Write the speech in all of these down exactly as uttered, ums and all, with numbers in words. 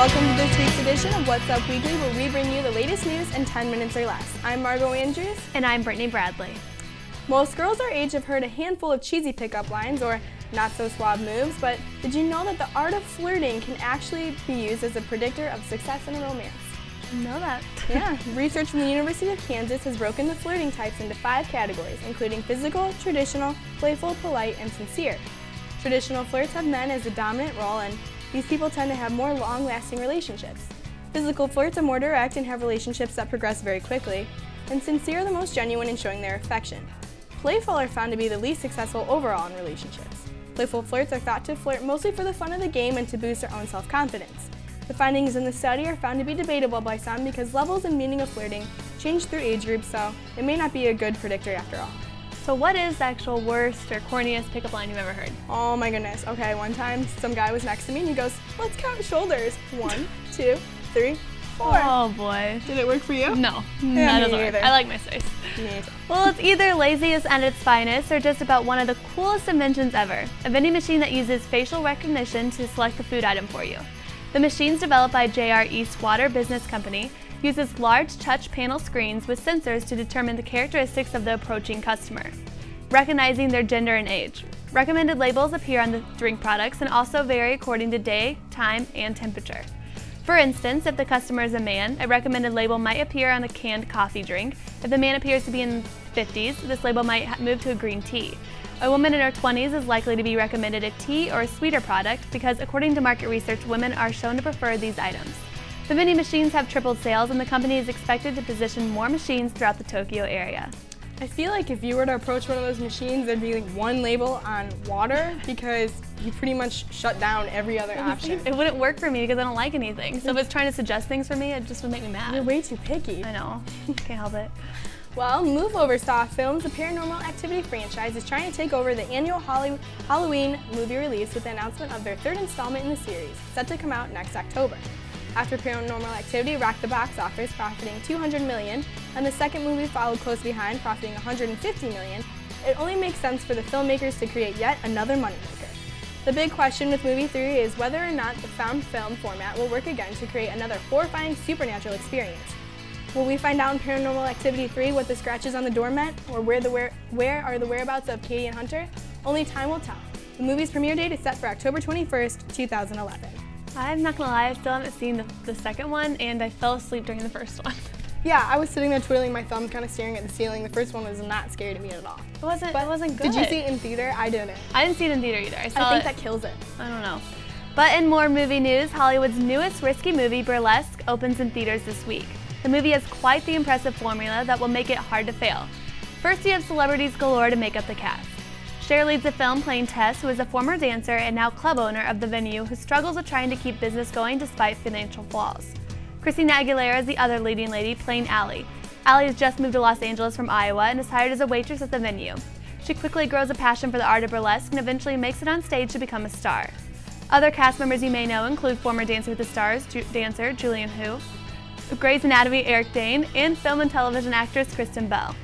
Welcome to this week's edition of What's Up Weekly, where we bring you the latest news in ten minutes or less. I'm Margo Andrews. And I'm Brittany Bradley. Most girls our age have heard a handful of cheesy pickup lines or not-so-suave moves, but did you know that the art of flirting can actually be used as a predictor of success in a romance? I know that. Yeah. Research from the University of Kansas has broken the flirting types into five categories, including physical, traditional, playful, polite, and sincere. Traditional flirts have men as the dominant role, and these people tend to have more long-lasting relationships. Physical flirts are more direct and have relationships that progress very quickly, and sincere are the most genuine in showing their affection. Playful are found to be the least successful overall in relationships. Playful flirts are thought to flirt mostly for the fun of the game and to boost their own self-confidence. The findings in the study are found to be debatable by some because levels and meaning of flirting change through age groups, so it may not be a good predictor after all. So what is the actual worst or corniest pickup line you've ever heard? Oh my goodness. Okay, one time some guy was next to me and he goes, "Let's count shoulders. One, two, three, four." Oh boy. Did it work for you? No. Yeah, that doesn't work. I like my space. Me. Well, it's either laziness at its finest or just about one of the coolest inventions ever. A vending machine that uses facial recognition to select the food item for you. The machine's developed by J R East Water Business Company. Uses large touch panel screens with sensors to determine the characteristics of the approaching customer, recognizing their gender and age. Recommended labels appear on the drink products and also vary according to day, time, and temperature. For instance, if the customer is a man, a recommended label might appear on a canned coffee drink. If the man appears to be in the fifties, this label might move to a green tea. A woman in her twenties is likely to be recommended a tea or a sweeter product because, according to market research, women are shown to prefer these items. The vending machines have tripled sales, and the company is expected to position more machines throughout the Tokyo area. I feel like if you were to approach one of those machines, there'd be like one label on water because you pretty much shut down every other option. It wouldn't work for me because I don't like anything. So if it's trying to suggest things for me, it just would make me mad. You're way too picky. I know. Can't help it. Well, Moveover Soft Films, the Paranormal Activity franchise, is trying to take over the annual Halloween movie release with the announcement of their third installment in the series, set to come out next October. After Paranormal Activity rocked the box office, profiting two hundred million dollars, and the second movie followed close behind, profiting one hundred fifty million dollars, it only makes sense for the filmmakers to create yet another moneymaker. The big question with movie theory is whether or not the found film format will work again to create another horrifying supernatural experience. Will we find out in Paranormal Activity three what the scratches on the door meant, or where, the where, where are the whereabouts of Katie and Hunter? Only time will tell. The movie's premiere date is set for October twenty-first, two thousand eleven. I'm not gonna lie, I still haven't seen the, the second one, and I fell asleep during the first one. Yeah, I was sitting there twiddling my thumb, kind of staring at the ceiling. The first one was not scary to me at all. It wasn't, but it wasn't good. Did you see it in theater? I didn't. I didn't see it in theater either. I, saw I think it. That kills it. I don't know. But in more movie news, Hollywood's newest risky movie, Burlesque, opens in theaters this week. The movie has quite the impressive formula that will make it hard to fail. First, you have celebrities galore to make up the cast. Cher leads the film playing Tess, who is a former dancer and now club owner of the venue who struggles with trying to keep business going despite financial flaws. Christina Aguilera is the other leading lady playing Allie. Allie has just moved to Los Angeles from Iowa and is hired as a waitress at the venue. She quickly grows a passion for the art of burlesque and eventually makes it on stage to become a star. Other cast members you may know include former Dancer with the Stars Ju- dancer Julian Hu, Grey's Anatomy Eric Dane, and film and television actress Kristen Bell.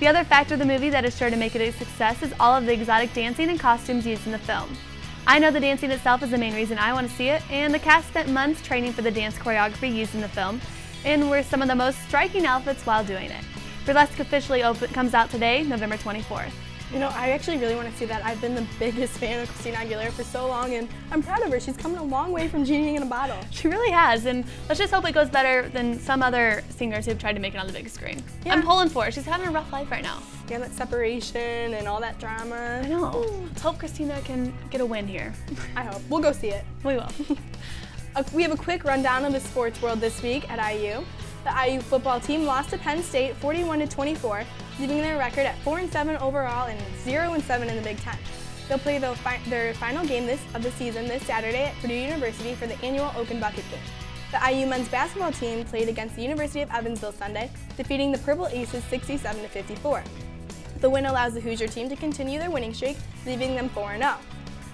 The other factor of the movie that is sure to make it a success is all of the exotic dancing and costumes used in the film. I know the dancing itself is the main reason I want to see it, and the cast spent months training for the dance choreography used in the film, and were some of the most striking outfits while doing it. Burlesque officially open, comes out today, November twenty-fourth. You know, I actually really want to see that. I've been the biggest fan of Christina Aguilera for so long, and I'm proud of her. She's coming a long way from Genie in a Bottle. She really has, and let's just hope it goes better than some other singers who've tried to make it on the big screen. Yeah. I'm pulling for her. She's having a rough life right now. Yeah, that separation and all that drama. I know. Ooh. Let's hope Christina can get a win here. I hope. We'll go see it. We will. We have a quick rundown of the sports world this week at I U. The I U football team lost to Penn State forty-one to twenty-four, leaving their record at four and seven overall and zero and seven in the Big Ten. They'll play the fi their final game this, of the season this Saturday at Purdue University for the annual Oaken Bucket Game. The I U men's basketball team played against the University of Evansville Sunday, defeating the Purple Aces sixty-seven to fifty-four. The win allows the Hoosier team to continue their winning streak, leaving them four and oh.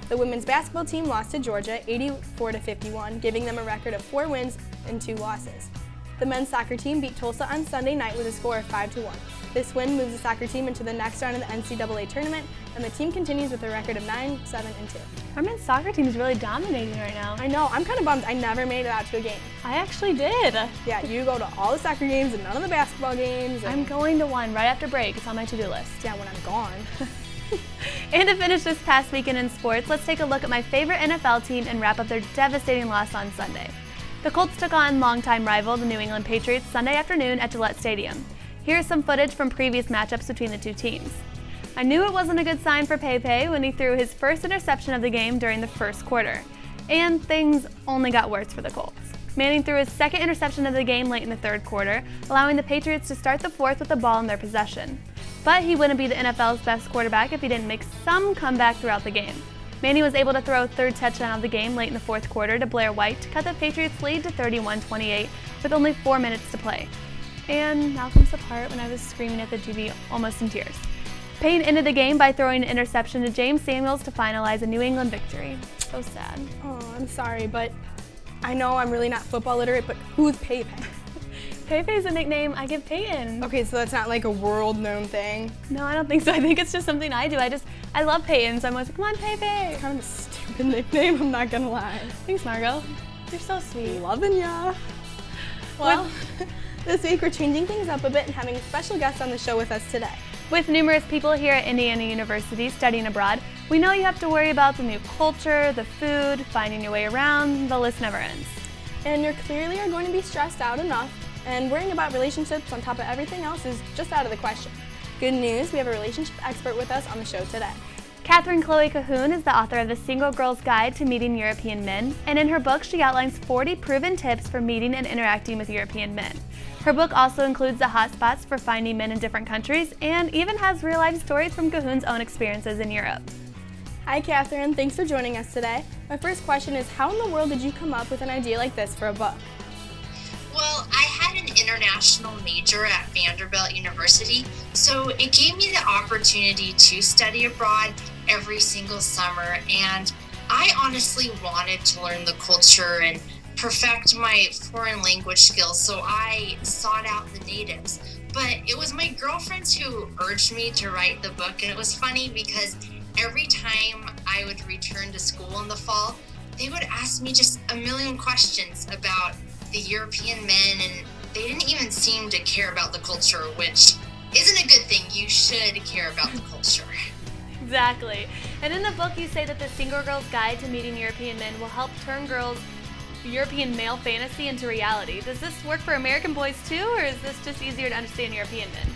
The women's basketball team lost to Georgia eighty-four to fifty-one, giving them a record of four wins and two losses. The men's soccer team beat Tulsa on Sunday night with a score of five to one. This win moves the soccer team into the next round of the N C double A tournament, and the team continues with a record of nine, seven, and two. Our men's soccer team is really dominating right now. I know. I'm kind of bummed I never made it out to a game. I actually did. Yeah, you go to all the soccer games and none of the basketball games. And... I'm going to one right after break. It's on my to-do list. Yeah, when I'm gone. And to finish this past weekend in sports, let's take a look at my favorite N F L team and wrap up their devastating loss on Sunday. The Colts took on longtime rival, the New England Patriots, Sunday afternoon at Gillette Stadium. Here's some footage from previous matchups between the two teams. I knew it wasn't a good sign for Pepe when he threw his first interception of the game during the first quarter. And things only got worse for the Colts. Manning threw his second interception of the game late in the third quarter, allowing the Patriots to start the fourth with the ball in their possession. But he wouldn't be the N F L's best quarterback if he didn't make some comeback throughout the game. Manning was able to throw a third touchdown of the game late in the fourth quarter to Blair White to cut the Patriots' lead to thirty-one twenty-eight with only four minutes to play. And now comes the part when I was screaming at the T V almost in tears. Payton ended the game by throwing an interception to James Samuels to finalize a New England victory. So sad. Oh, I'm sorry, but I know I'm really not football literate, but who's Pepe? Pepe's a nickname I give Payton. Okay, so that's not like a world-known thing? No, I don't think so. I think it's just something I do. I just, I love Payton, so I'm always like, come on, Pepe. It's kind of a stupid nickname, I'm not gonna lie. Thanks, Margo. You're so sweet. Loving ya. Well, this week we're changing things up a bit and having a special guest on the show with us today. With numerous people here at Indiana University studying abroad, we know you have to worry about the new culture, the food, finding your way around, the list never ends. And you clearly are going to be stressed out enough, and worrying about relationships on top of everything else is just out of the question. Good news, we have a relationship expert with us on the show today. Katherine Chloe Cahoon is the author of The Single Girl's Guide to Meeting European Men, and in her book she outlines forty proven tips for meeting and interacting with European men. Her book also includes the hotspots for finding men in different countries and even has real-life stories from Cahoon's own experiences in Europe. Hi Katherine, thanks for joining us today. My first question is, how in the world did you come up with an idea like this for a book? Well, I had an international major at Vanderbilt University, so it gave me the opportunity to study abroad every single summer, and I honestly wanted to learn the culture and perfect my foreign language skills, so I sought out the natives. But it was my girlfriends who urged me to write the book, and it was funny because every time I would return to school in the fall, they would ask me just a million questions about the European men, and they didn't even seem to care about the culture, which isn't a good thing. You should care about the culture. Exactly. And in the book you say that the Single Girl's Guide to Meeting European Men will help turn girls' European male fantasy into reality. Does this work for American boys too, or is this just easier to understand European men?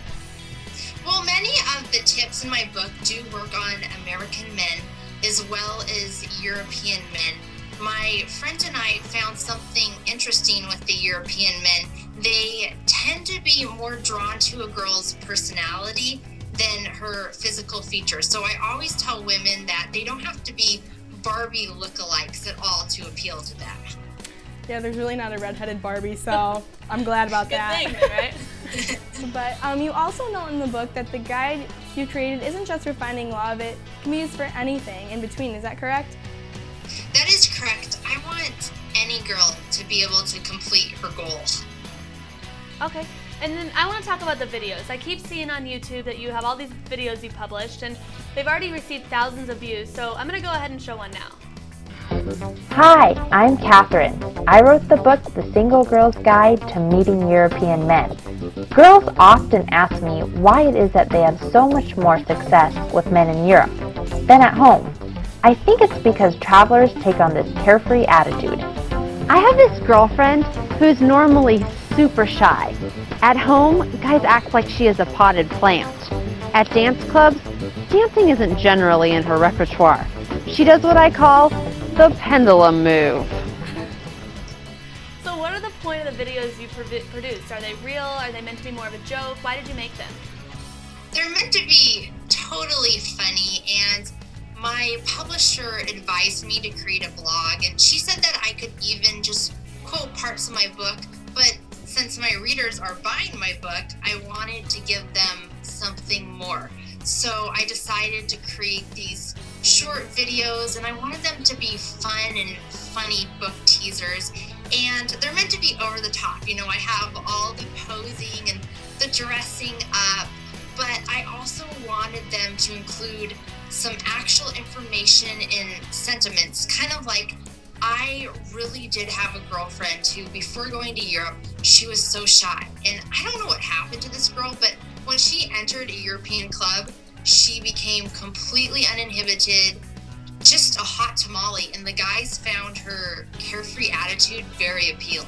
Well, many of the tips in my book do work on American men as well as European men. My friend and I found something interesting with the European men. They tend to be more drawn to a girl's personality than her physical features. So I always tell women that they don't have to be Barbie lookalikes at all to appeal to them. Yeah, there's really not a redheaded Barbie, so I'm glad about that. Good thing, right? But um, you also note in the book that the guide you created isn't just for finding love, it can be used for anything in between, is that correct? That is correct. I want any girl to be able to complete her goals. Okay, and then I want to talk about the videos. I keep seeing on YouTube that you have all these videos you published, and they've already received thousands of views, so I'm going to go ahead and show one now. Hi, I'm Katherine. I wrote the book, The Single Girl's Guide to Meeting European Men. Girls often ask me why it is that they have so much more success with men in Europe than at home. I think it's because travelers take on this carefree attitude. I have this girlfriend who's normally super shy. At home, guys act like she is a potted plant. At dance clubs, dancing isn't generally in her repertoire. She does what I call the pendulum move. So what are the point of the videos you produced? Are they real? Are they meant to be more of a joke? Why did you make them? They're meant to be totally funny, and my publisher advised me to create a blog, and she said that I could even just quote parts of my book, but since my readers are buying my book, I wanted to give them something more. So I decided to create these short videos, and I wanted them to be fun and funny book teasers, and they're meant to be over the top. You know, I have all the posing and the dressing up, but I also wanted them to include some actual information and sentiments, kind of like I really did have a girlfriend who, before going to Europe, she was so shy. And I don't know what happened to this girl, but when she entered a European club, she became completely uninhibited, just a hot tamale, and the guys found her carefree attitude very appealing.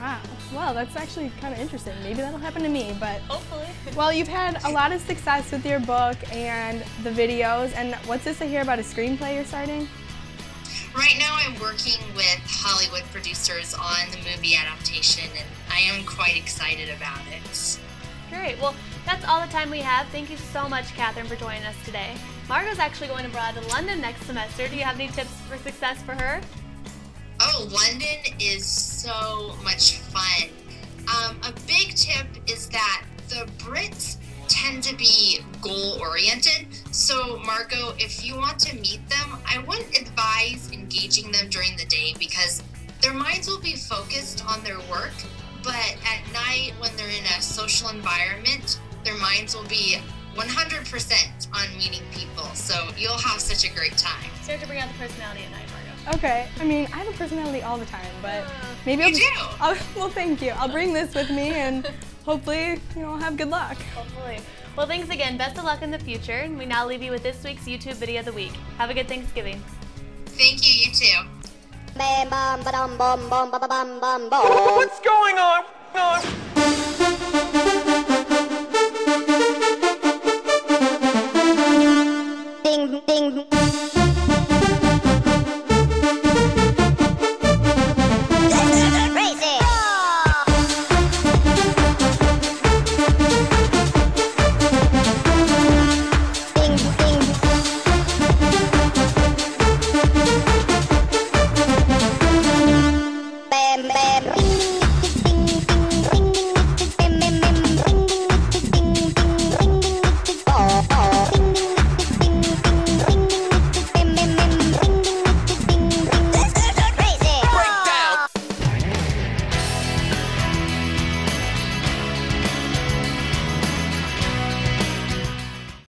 Wow. Wow, that's actually kind of interesting. Maybe that'll happen to me, but hopefully. Well, you've had a lot of success with your book and the videos, and what's this I hear about a screenplay you're starting? Right now I'm working with Hollywood producers on the movie adaptation, and I am quite excited about it. Great. Well, that's all the time we have. Thank you so much, Katherine, for joining us today. Margo's actually going abroad to London next semester. Do you have any tips for success for her? Oh, London is so much fun. Um, a big tip is that the Brits tend to be goal-oriented. So, Margo, if you want to meet them, I wouldn't advise engaging them during the day because their minds will be focused on their work, but at night when they're in a social environment, their minds will be one hundred percent on meeting people. So you'll have such a great time. So you have to bring out the personality at night, Margo. Okay. I mean, I have a personality all the time, but uh, maybe I'll, you do. I'll, well, thank you. I'll bring this with me and hopefully, you know, I'll have good luck. Hopefully. Well, thanks again. Best of luck in the future. And we now leave you with this week's YouTube video of the week. Have a good Thanksgiving. Thank you. You too. What's going on? Ding, ding.